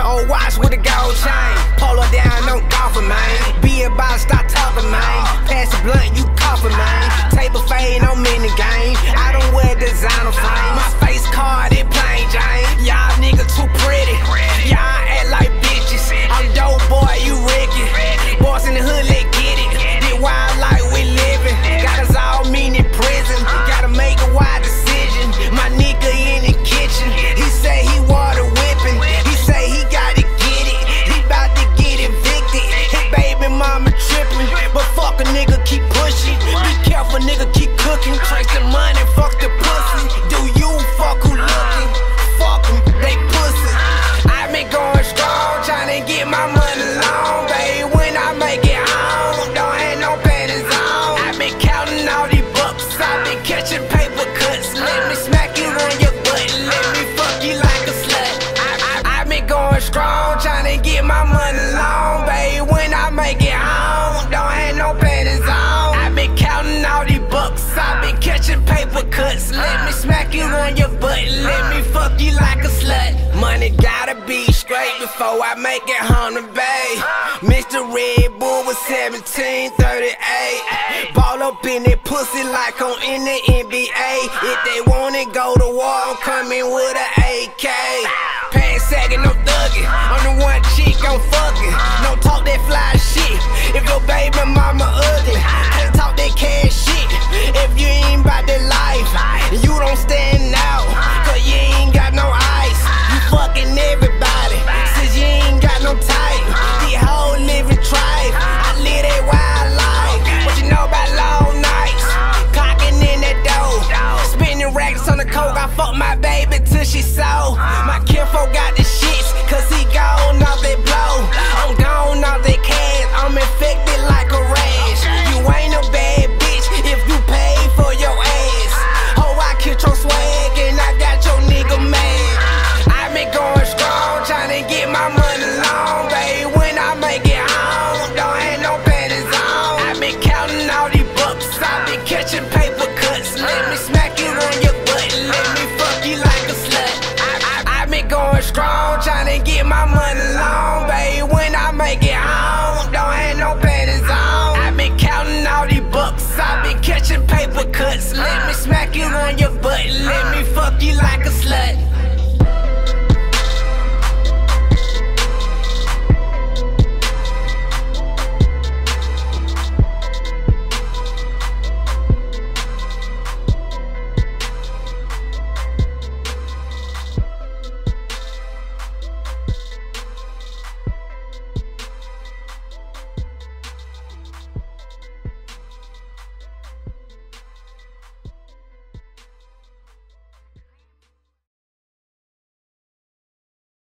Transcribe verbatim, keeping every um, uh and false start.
Gold watch with a gold chain. Polo down, no golfer, man. Be a boss, stop talking, man. Pass the blunt, you coughing, man. Table fade, no mini game. I don't wear designer frames. My face card, it plain Jane. Y'all nigga too pretty. Y'all act like bitches. I'm dope, boy, you Ricky. Boys in the hood, let get it. Get wild like we living. Got us all mean in prison. Gotta make a wide decision. My nigga in the kitchen. He said he water whipping. He say he gotta get it. He bout to get evicted. His baby mama tripping. But fuck a nigga, keep pushing. Be careful, nigga, keep cooking. Trace the money, fuck the pussy. Do you fuck who looking? Fuck em, they pussy. I been going strong, tryna get my money long, baby. When I make it home, don't have no panties on. I been counting all these bucks. I been catching paper cuts. Let me smack you on your butt. Let me fuck you like a slut. I, I, I been going strong, tryna get my money long, baby. When I make it home, don't have no panties on. I been counting all these bucks. I been catching paper cuts. Let me smack you on your butt. Let me fuck you like a slut. Money gotta be straight before I make it home to bay. Mister Red Bull was seventeen thirty-eight. Ball up in that pussy like I'm in the N B A. If they wanna go to war, I'm coming with an A K. Pants sagging, no thugging. I'm the one chick I'm fucking. Don't talk that fly shit. If your baby mama ugly, can't talk that cash shit. If you ain't about that life, you don't stand out. Cause you ain't got no ice. You fucking everybody, since you ain't got no type. The whole living tribe, I live that wild life. What you know about long nights? Cocking in that dough, spinning racks on the coke. I fuck my baby till she sold. My kinfo got the shits, cause he gone off that blow. I'm gone off that cash, I'm infected like a rash. You ain't a bad bitch if you pay for your ass. Oh, I killed your swag and I got your nigga mad. I been going strong, tryna get my money long, baby. When I make it home, don't have no panties on. I been counting all these bucks, I been catching paper cuts. Let me smack you on your butt, let me fuck you like a slut. I, I, I been going strong, tryna get my money long, baby. When I make it home, don't have no panties on. I been counting all these bucks, I been catching paper cuts. Let me smack you on your butt, let me fuck you like a slut.